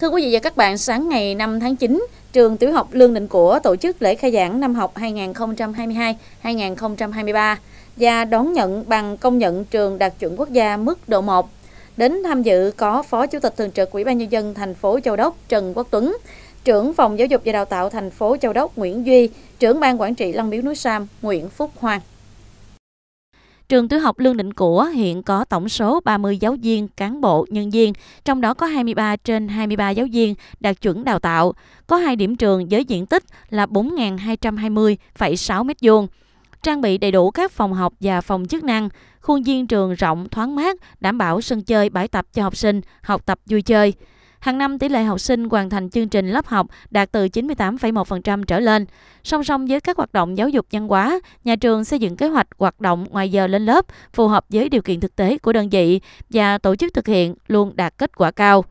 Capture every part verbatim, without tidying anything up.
Thưa quý vị và các bạn, sáng ngày năm tháng chín, Trường Tiểu học Lương Định của tổ chức lễ khai giảng năm học hai nghìn không trăm hai mươi hai hai nghìn không trăm hai mươi ba và đón nhận bằng công nhận trường đạt chuẩn quốc gia mức độ một. Đến tham dự có Phó Chủ tịch Thường trực Ủy ban Nhân dân thành phố Châu Đốc Trần Quốc Tuấn, Trưởng Phòng Giáo dục và Đào tạo thành phố Châu Đốc Nguyễn Duy, Trưởng Ban Quản trị Lăng Miếu núi Sam Nguyễn Phúc Hoàng. Trường Tiểu học Lương Định của hiện có tổng số ba mươi giáo viên, cán bộ, nhân viên, trong đó có hai mươi ba trên hai mươi ba giáo viên đạt chuẩn đào tạo, có hai điểm trường với diện tích là bốn nghìn hai trăm hai mươi phẩy sáu mét vuông, trang bị đầy đủ các phòng học và phòng chức năng, khuôn viên trường rộng thoáng mát, đảm bảo sân chơi bãi tập cho học sinh, học tập vui chơi. Hàng năm, tỷ lệ học sinh hoàn thành chương trình lớp học đạt từ chín mươi tám phẩy một phần trăm trở lên. Song song với các hoạt động giáo dục văn hóa, nhà trường xây dựng kế hoạch hoạt động ngoài giờ lên lớp phù hợp với điều kiện thực tế của đơn vị và tổ chức thực hiện luôn đạt kết quả cao.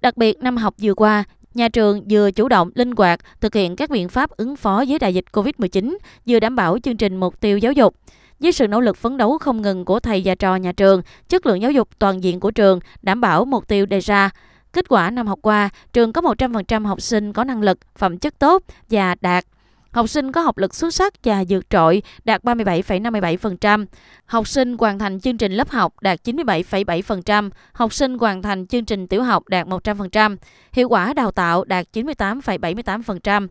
Đặc biệt, năm học vừa qua, nhà trường vừa chủ động, linh hoạt thực hiện các biện pháp ứng phó với đại dịch Covid mười chín, vừa đảm bảo chương trình mục tiêu giáo dục. Với sự nỗ lực phấn đấu không ngừng của thầy và trò nhà trường, chất lượng giáo dục toàn diện của trường đảm bảo mục tiêu đề ra. Kết quả năm học qua, trường có một trăm phần trăm học sinh có năng lực, phẩm chất tốt và đạt. Học sinh có học lực xuất sắc và vượt trội đạt ba mươi bảy phẩy năm mươi bảy phần trăm. Học sinh hoàn thành chương trình lớp học đạt chín mươi bảy phẩy bảy phần trăm. Học sinh hoàn thành chương trình tiểu học đạt một trăm phần trăm. Hiệu quả đào tạo đạt chín mươi tám phẩy bảy mươi tám phần trăm.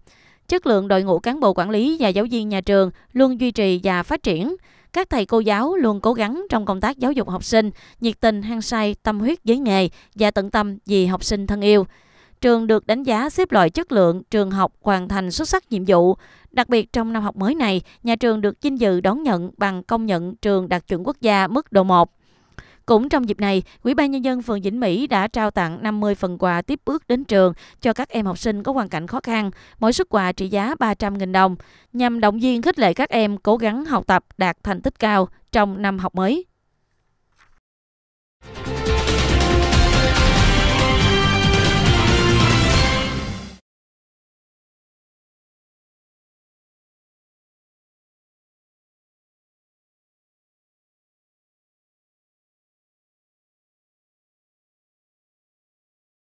Chất lượng đội ngũ cán bộ quản lý và giáo viên nhà trường luôn duy trì và phát triển. Các thầy cô giáo luôn cố gắng trong công tác giáo dục học sinh, nhiệt tình, hăng say, tâm huyết với nghề và tận tâm vì học sinh thân yêu. Trường được đánh giá xếp loại chất lượng, trường học hoàn thành xuất sắc nhiệm vụ. Đặc biệt trong năm học mới này, nhà trường được vinh dự đón nhận bằng công nhận trường đạt chuẩn quốc gia mức độ một. Cũng trong dịp này, Ủy ban Nhân dân phường Vĩnh Mỹ đã trao tặng năm mươi phần quà tiếp bước đến trường cho các em học sinh có hoàn cảnh khó khăn, mỗi suất quà trị giá ba trăm nghìn đồng, nhằm động viên khích lệ các em cố gắng học tập đạt thành tích cao trong năm học mới.